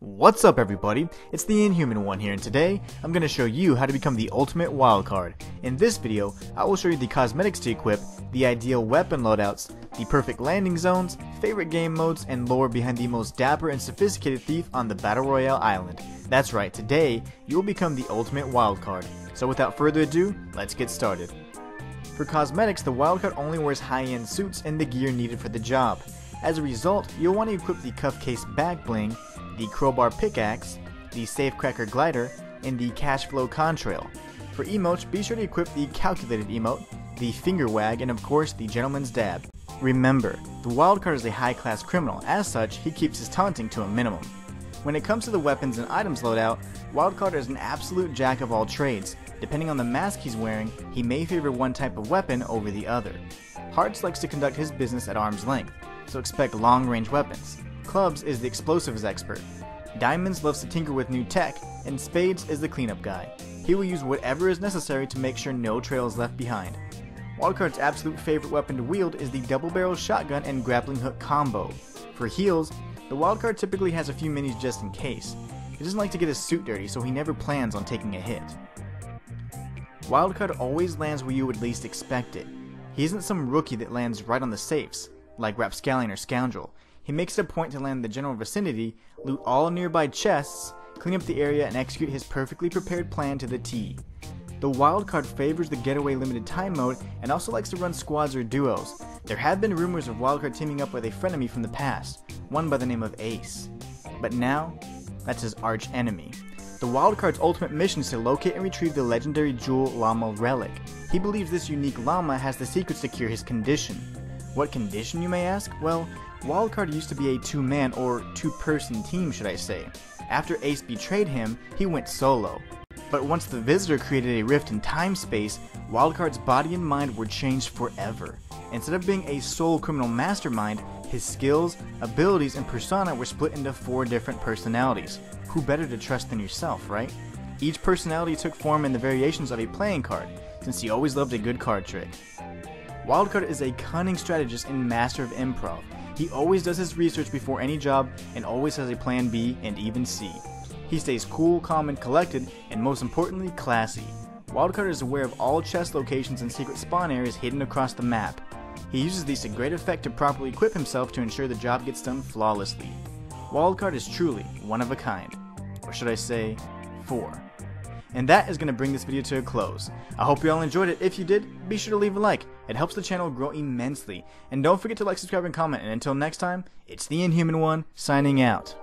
What's up everybody, it's the Inhuman One here, and today I'm going to show you how to become the ultimate wildcard. In this video, I will show you the cosmetics to equip, the ideal weapon loadouts, the perfect landing zones, favorite game modes, and lore behind the most dapper and sophisticated thief on the Battle Royale Island. That's right, today you will become the ultimate wildcard. So without further ado, let's get started. For cosmetics, the wildcard only wears high-end suits and the gear needed for the job. As a result, you'll want to equip the Cuffcase Bag Bling, the Crowbar Pickaxe, the Safecracker Glider, and the Cashflow Contrail. For emotes, be sure to equip the Calculated Emote, the Finger Wag, and of course the Gentleman's Dab. Remember, the wildcard is a high-class criminal, as such he keeps his taunting to a minimum. When it comes to the weapons and items loadout, wildcard is an absolute jack of all trades. Depending on the mask he's wearing, he may favor one type of weapon over the other. Hearts likes to conduct his business at arm's length, so expect long-range weapons. Clubs is the explosives expert, Diamonds loves to tinker with new tech, and Spades is the cleanup guy. He will use whatever is necessary to make sure no trail is left behind. Wildcard's absolute favorite weapon to wield is the double-barrel shotgun and grappling hook combo. For heals, the wildcard typically has a few minis just in case. He doesn't like to get his suit dirty, so he never plans on taking a hit. Wildcard always lands where you would least expect it. He isn't some rookie that lands right on the safes, like Rapscallion or Scoundrel. He makes it a point to land in the general vicinity, loot all nearby chests, clean up the area, and execute his perfectly prepared plan to the T. The wildcard favors the getaway limited time mode and also likes to run squads or duos. There have been rumors of wildcard teaming up with a frenemy from the past, one by the name of Ace. But now, that's his arch enemy. The wildcard's ultimate mission is to locate and retrieve the legendary jewel llama relic. He believes this unique llama has the secrets to cure his condition. What condition, you may ask? Well, wildcard used to be a two-man or two-person team, should I say. After Ace betrayed him, he went solo. But once the visitor created a rift in time-space, wildcard's body and mind were changed forever. Instead of being a sole criminal mastermind, his skills, abilities, and persona were split into four different personalities. Who better to trust than yourself, right? Each personality took form in the variations of a playing card, since he always loved a good card trick. Wildcard is a cunning strategist and master of improv. He always does his research before any job and always has a plan B and even C. He stays cool, calm, and collected, and most importantly, classy. Wildcard is aware of all chest locations and secret spawn areas hidden across the map. He uses these to great effect to properly equip himself to ensure the job gets done flawlessly. Wildcard is truly one of a kind. Or should I say, four. And that is going to bring this video to a close. I hope you all enjoyed it. If you did, be sure to leave a like. It helps the channel grow immensely. And don't forget to like, subscribe, and comment. And until next time, it's the Inhuman One, signing out.